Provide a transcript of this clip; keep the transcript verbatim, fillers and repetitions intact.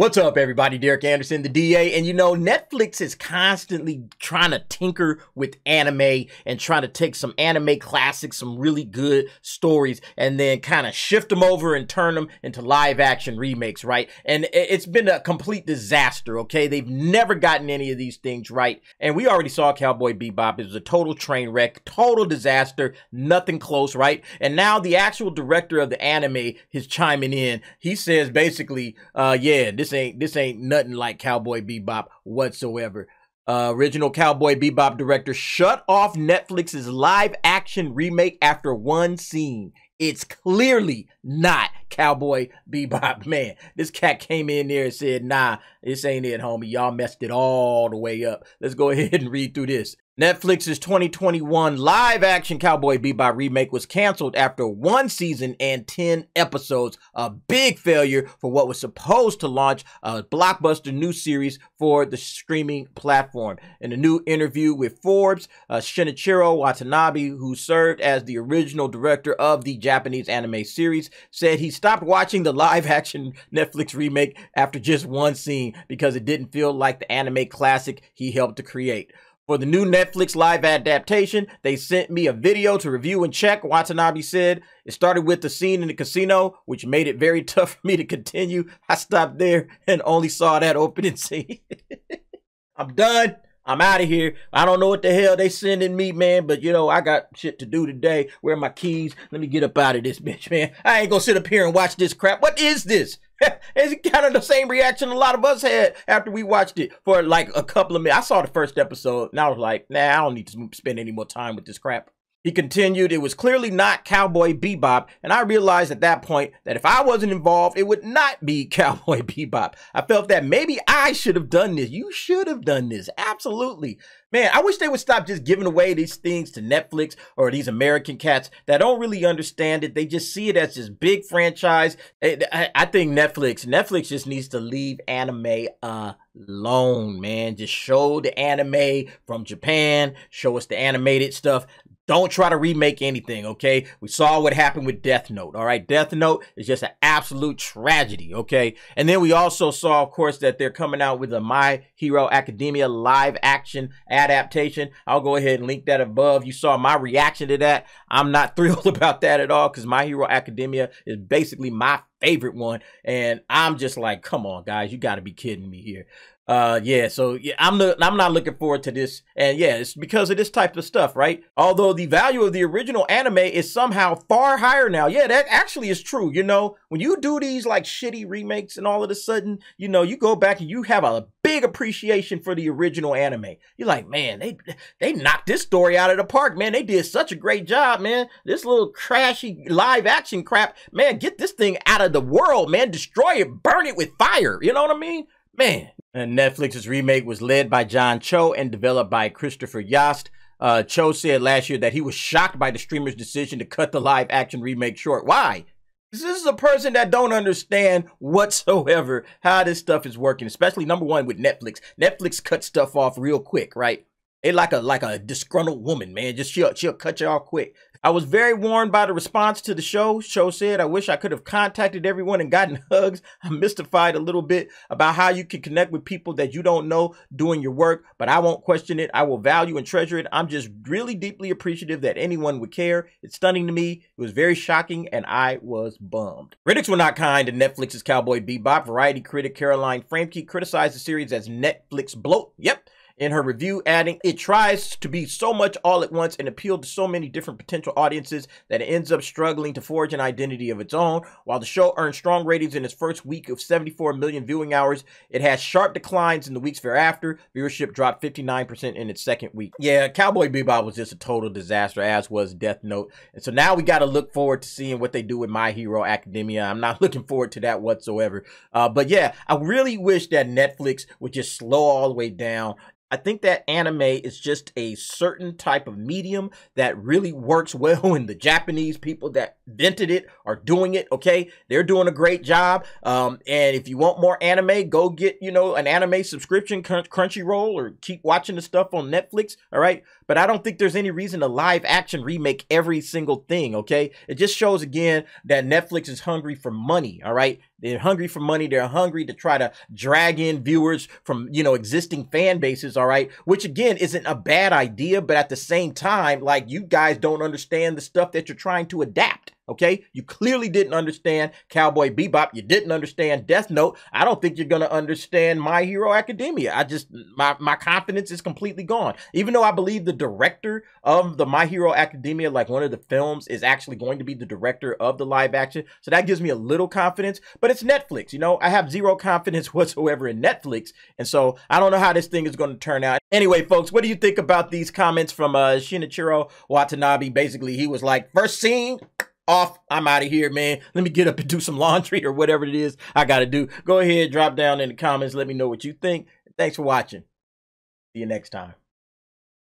What's up, everybody? Derek Anderson, the D A, and you know, Netflix is constantly trying to tinker with anime and trying to take some anime classics, some really good stories, and then kind of shift them over and turn them into live action remakes, right? And it's been a complete disaster, okay? They've never gotten any of these things right, and we already saw Cowboy Bebop. It was a total train wreck, total disaster, nothing close, right? And now the actual director of the anime is chiming in. He says basically, uh, yeah, this Ain't, this ain't nothing like Cowboy Bebop whatsoever. Uh, original Cowboy Bebop director shut off Netflix's live action remake after one scene. It's clearly not Cowboy Bebop. Man, this cat came in there and said, nah, this ain't it, homie. Y'all messed it all the way up. Let's go ahead and read through this. Netflix's twenty twenty-one live-action Cowboy Bebop remake was canceled after one season and ten episodes, a big failure for what was supposed to launch a blockbuster new series for the streaming platform. In a new interview with Forbes, uh, Shinichiro Watanabe, who served as the original director of the Japanese anime series, said he stopped watching the live-action Netflix remake after just one scene because it didn't feel like the anime classic he helped to create. For the new Netflix live adaptation, they sent me a video to review and check, Watanabe said. It started with the scene in the casino, which made it very tough for me to continue. I stopped there and only saw that opening scene. I'm done. I'm out of here. I don't know what the hell they sending me, man, but you know, I got shit to do today. Where are my keys? Let me get up out of this bitch, man. I ain't gonna sit up here and watch this crap. What is this? It's kind of the same reaction a lot of us had after we watched it for like a couple of minutes. I saw the first episode and I was like, nah, I don't need to spend any more time with this crap. He continued, it was clearly not Cowboy Bebop, and I realized at that point that if I wasn't involved, it would not be Cowboy Bebop. I felt that maybe I should have done this. You should have done this. Absolutely. Man, I wish they would stop just giving away these things to Netflix or these American cats that don't really understand it. They just see it as this big franchise. I think Netflix, Netflix just needs to leave anime uh. alone, man. Just show the anime from Japan. Show us the animated stuff. Don't try to remake anything, okay? We saw what happened with Death Note, all right? Death Note is just an absolute tragedy, okay? And then we also saw, of course, that they're coming out with a My Hero Academia live action adaptation. I'll go ahead and link that above. You saw my reaction to that. I'm not thrilled about that at all because My Hero Academia is basically my favorite one, and I'm just like, come on, guys, you got to be kidding me here. Uh, yeah, so yeah, I'm the, I'm not looking forward to this, and yeah, it's because of this type of stuff, right? Although the value of the original anime is somehow far higher now. Yeah, that actually is true. You know, when you do these like shitty remakes, and all of a sudden, you know, you go back and you have a big appreciation for the original anime. You're like, man, they they knocked this story out of the park, man. They did such a great job, man. This little trashy live action crap, man. Get this thing out of the world, man. Destroy it, burn it with fire. You know what I mean, man. And Netflix's remake was led by John Cho and developed by Christopher Yost. Uh, Cho said last year that he was shocked by the streamer's decision to cut the live action remake short. Why? This is a person that don't understand whatsoever how this stuff is working, especially number one with Netflix. Netflix cuts stuff off real quick, right? They like a like a disgruntled woman, man. Just she'll, she'll cut you off quick. I was very warned by the response to the show. Cho said, I wish I could have contacted everyone and gotten hugs. I'm mystified a little bit about how you can connect with people that you don't know doing your work, but I won't question it. I will value and treasure it. I'm just really deeply appreciative that anyone would care. It's stunning to me. It was very shocking, and I was bummed. Critics were not kind to Netflix's Cowboy Bebop. Variety critic Caroline Framke criticized the series as Netflix bloat. Yep. In her review, adding, it tries to be so much all at once and appeal to so many different potential audiences that it ends up struggling to forge an identity of its own. While the show earned strong ratings in its first week of seventy-four million viewing hours, it had sharp declines in the weeks thereafter. Viewership dropped fifty-nine percent in its second week. Yeah, Cowboy Bebop was just a total disaster, as was Death Note. And so now we got to look forward to seeing what they do with My Hero Academia. I'm not looking forward to that whatsoever. Uh, but yeah, I really wish that Netflix would just slow all the way down. I think that anime is just a certain type of medium that really works well, and the Japanese people that invented it are doing it, okay? They're doing a great job, um, and if you want more anime, go get, you know, an anime subscription, Crunchyroll, or keep watching the stuff on Netflix, all right? But I don't think there's any reason to live action remake every single thing, okay? It just shows, again, that Netflix is hungry for money, all right? They're hungry for money. They're hungry to try to drag in viewers from, you know, existing fan bases, all right? Which, again, isn't a bad idea, but at the same time, like, you guys don't understand the stuff that you're trying to adapt, okay? You clearly didn't understand Cowboy Bebop. You didn't understand Death Note. I don't think you're going to understand My Hero Academia. I just, my, my confidence is completely gone. Even though I believe the director of the My Hero Academia, like one of the films, is actually going to be the director of the live action. So that gives me a little confidence, but it's Netflix, you know? I have zero confidence whatsoever in Netflix. And so I don't know how this thing is going to turn out. Anyway, folks, what do you think about these comments from uh, Shinichiro Watanabe? Basically, he was like, first scene, off, I'm out of here, man. Let me get up and do some laundry or whatever it is I gotta do. Go ahead, drop down in the comments. Let me know what you think. Thanks for watching. See you next time.